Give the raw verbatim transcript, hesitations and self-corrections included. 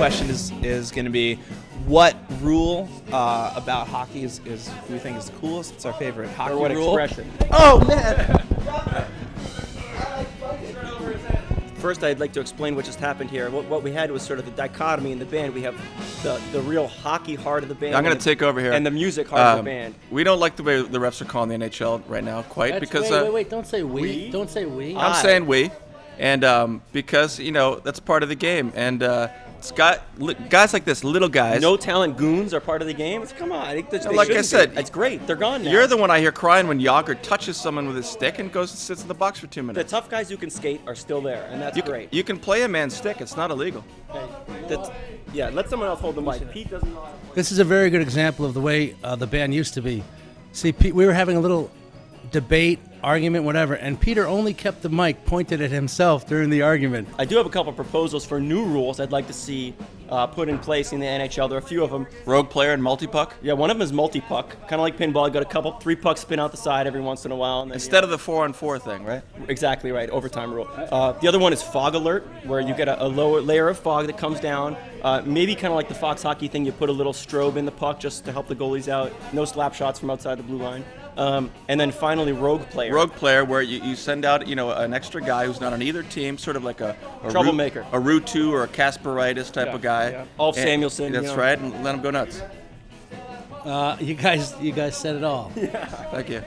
question is is going to be, what rule uh, about hockey is, is do we think is the coolest? It's our favorite hockey rule. Or what rule? Expression? Oh man! First, I'd like to explain what just happened here. What, what we had was sort of the dichotomy in the band. We have the, the real hockey heart of the band. I'm going to take over here. And the music heart um, of the band. We don't like the way the refs are calling the N H L right now quite. That's, because wait, uh, wait, wait, don't say we. we. Don't say we. I'm I. saying we. And um, because, you know, that's part of the game. And uh, it's got li guys like this, little guys. No talent goons are part of the game. It's, come on. I think they, they like I said, it's great. They're gone now. You're the one I hear crying when Yonker touches someone with his stick and goes and sits in the box for two minutes. The tough guys who can skate are still there, and that's you great. Can, you can play a man's stick. It's not illegal. Hey, that's, yeah, let someone else hold the mic. Pete doesn't know how to play. This is a very good example of the way uh, the band used to be. See, Pete, we were having a little debate, argument, whatever, and Peter only kept the mic pointed at himself during the argument. I do have a couple proposals for new rules I'd like to see uh, put in place in the N H L. There are a few of them. Rogue player and multi-puck? Yeah, one of them is multi-puck. Kind of like pinball. You got a couple, three pucks spin out the side every once in a while. And then, Instead you know, of the four-on-four thing, right? Exactly right, overtime rule. Uh, the other one is fog alert, where you get a, a lower layer of fog that comes down. Uh, maybe kind of like the Fox hockey thing, you put a little strobe in the puck just to help the goalies out. No slap shots from outside the blue line. Um, and then finally, rogue player. Rogue player, where you, you send out, you know, an extra guy who's not on either team, sort of like a, a troublemaker, a Ruutu or a Casparitis type yeah, of guy. Yeah. All Samuelson. That's you know. right, and let him go nuts. Uh, you guys, you guys said it all. Yeah. Thank you.